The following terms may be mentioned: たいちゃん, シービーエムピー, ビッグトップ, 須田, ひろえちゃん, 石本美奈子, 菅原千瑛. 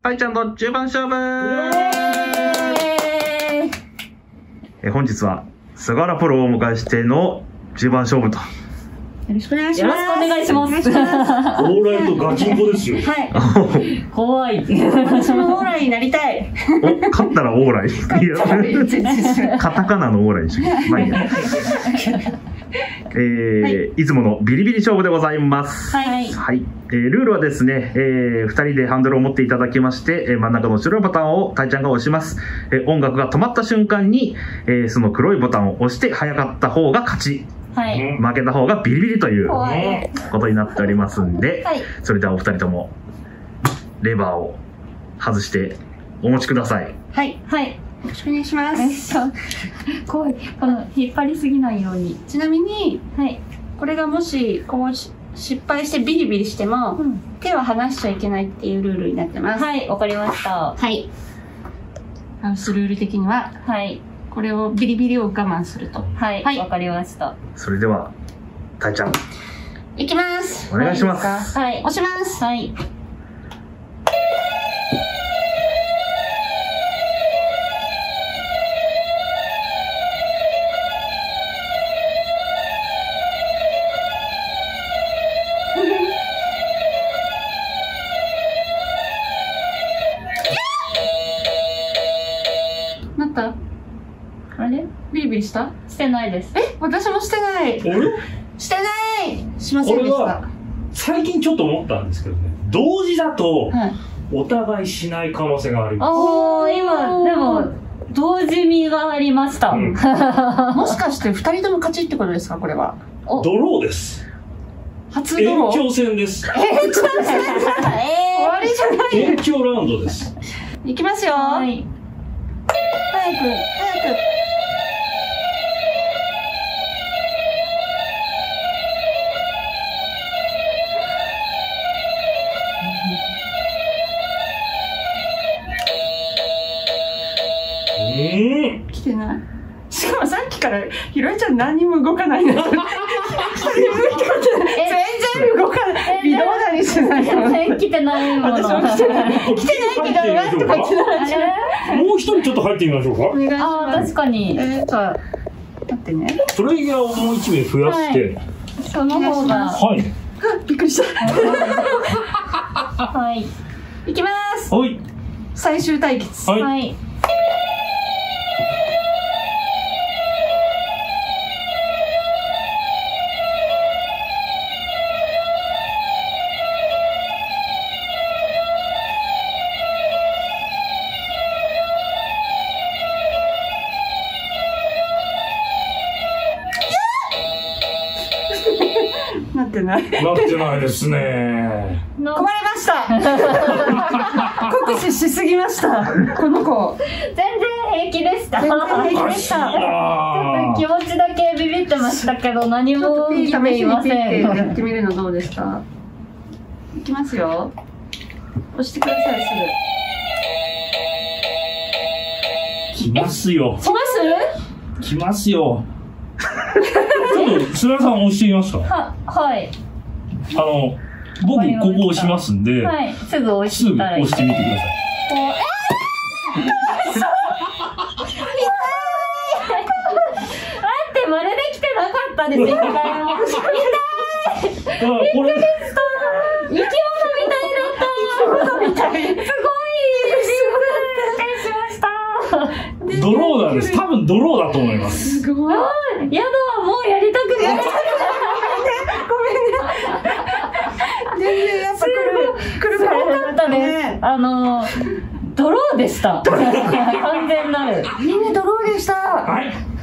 たいちゃんの10番勝負。本日は菅原プロをお迎えしての10番勝負と。よろしくお願いします。お願いします。オーライとガチンコですよ。はい。怖い。私もオーライになりたい。勝ったらオーライ。カタカナのオーライにしよう。まあいいや。いつものビリビリ勝負でございます。はい。はい。ルールはですね、2人でハンドルを持っていただきまして、真ん中の白いボタンをたいちゃんが押します。音楽が止まった瞬間に、その黒いボタンを押して早かった方が勝ち。はい、負けた方がビリビリということになっておりますんで、はい、それではお二人ともレバーを外してお持ちください。はいはい、よろしくお願いします。怖い、この引っ張りすぎないように。ちなみに、はい、これがもしこう失敗してビリビリしても、うん、手は離しちゃいけないっていうルールになってます。はい、わかりました。はい、ハウスルール的には、はい、これをビリビリを我慢すると。はい、わかりました。それでは、たいちゃん。いきます。お願いします。はい、押します。はい。なった？あれ？ビリビリした？してないです。え？私もしてない。してない。しませんでした。俺は最近ちょっと思ったんですけどね。同時だとお互いしない可能性があります。今でも同時味がありました。もしかして2人とも勝ちってことですか、これは？ドローです。初ドロー。延長戦です。延長戦。終わりじゃない。延長ラウンドです。いきますよ。早く早く。来てない。しかもさっきからひろえちゃん何も動かないな。全然動かない。微動だにしてない。全然来てないもの。私も来てない。来てないけどなんとか来てない。もう一人ちょっと入ってみましょうか。ああ、確かに。だってね。トレイヤーをもう一名増やして。その方が。はい。びっくりした。はい。いきます。はい。最終対決。はい。なってないですね。困りました。酷使しすぎました。この子。全然平気でした。全然平気でした。ちょっと気持ちだけビビってましたけど何も見ていません。やってみるのどうですか。いきますよ。押してくださいすぐ。来ますよ。来ます？来ますよ。ちょっと須田さん押してみますか。はい。僕ここ押しますんで、すぐ押してみてください。待って、まるで来てなかったです。痛い。びっくりした。生き物みたいだった。すごい。びっくりしました。ドローなんです。多分ドローだと思います。すごい。やだ。もうやりたくない。ごめんね。全然やっぱ来るからだったね。ドローでした。完全なる。みんなドローでした。はい。